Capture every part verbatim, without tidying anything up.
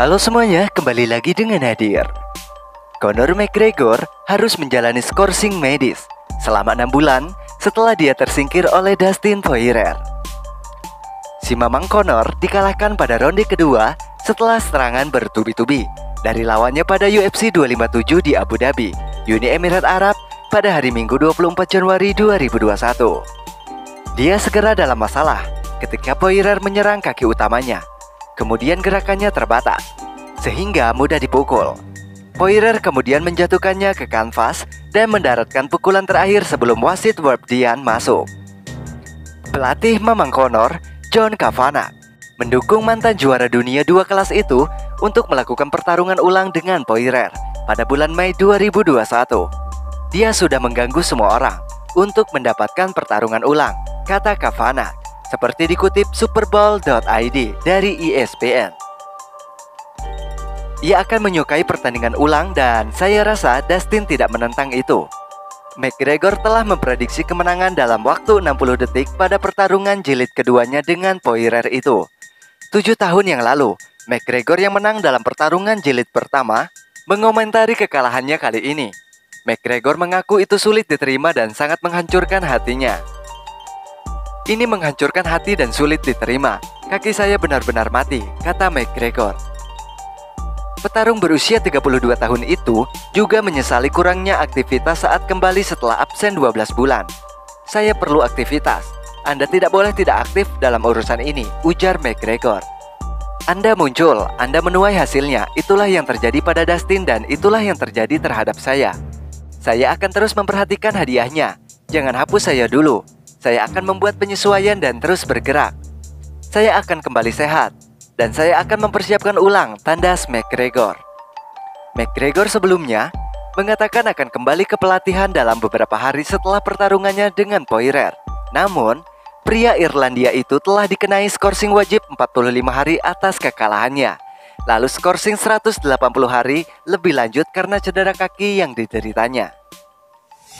Halo semuanya, kembali lagi dengan Hadir. Conor McGregor harus menjalani skorsing medis selama enam bulan setelah dia tersingkir oleh Dustin Poirier. Si Mamang Conor dikalahkan pada ronde kedua setelah serangan bertubi-tubi dari lawannya pada U F C dua lima tujuh di Abu Dhabi, Uni Emirat Arab pada hari Minggu dua puluh empat Januari dua ribu dua puluh satu. Dia segera dalam masalah ketika Poirier menyerang kaki utamanya. Kemudian gerakannya terbatas sehingga mudah dipukul. Poirier kemudian menjatuhkannya ke kanvas dan mendaratkan pukulan terakhir sebelum wasit Herb Dean masuk. Pelatih Mamang Conor, John Kavanagh, mendukung mantan juara dunia dua kelas itu untuk melakukan pertarungan ulang dengan Poirier pada bulan Mei dua ribu dua puluh satu. Dia sudah mengganggu semua orang untuk mendapatkan pertarungan ulang, kata Kavanagh, seperti dikutip superball dot i d dari E S P N. Ia akan menyukai pertandingan ulang dan saya rasa Dustin tidak menentang itu. McGregor telah memprediksi kemenangan dalam waktu enam puluh detik pada pertarungan jilid keduanya dengan Poirier itu. Tujuh tahun yang lalu, McGregor yang menang dalam pertarungan jilid pertama mengomentari kekalahannya kali ini. McGregor mengaku itu sulit diterima dan sangat menghancurkan hatinya. Ini menghancurkan hati dan sulit diterima. Kaki saya benar-benar mati, kata McGregor. Petarung berusia tiga puluh dua tahun itu juga menyesali kurangnya aktivitas saat kembali setelah absen dua belas bulan. Saya perlu aktivitas. Anda tidak boleh tidak aktif dalam urusan ini, ujar McGregor. Anda muncul, Anda menuai hasilnya. Itulah yang terjadi pada Dustin dan itulah yang terjadi terhadap saya. Saya akan terus memperhatikan hadiahnya. Jangan hapus saya dulu. Saya akan membuat penyesuaian dan terus bergerak. Saya akan kembali sehat, dan saya akan mempersiapkan ulang, tandas McGregor. McGregor sebelumnya mengatakan akan kembali ke pelatihan dalam beberapa hari setelah pertarungannya dengan Poirier. Namun, pria Irlandia itu telah dikenai skorsing wajib empat puluh lima hari atas kekalahannya, lalu skorsing seratus delapan puluh hari lebih lanjut karena cedera kaki yang dideritanya.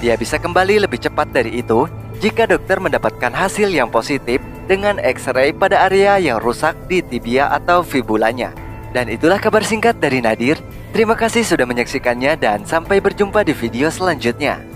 Dia bisa kembali lebih cepat dari itu jika dokter mendapatkan hasil yang positif dengan X-ray pada area yang rusak di tibia atau fibulanya. Dan itulah kabar singkat dari Nadir. Terima kasih sudah menyaksikannya dan sampai berjumpa di video selanjutnya.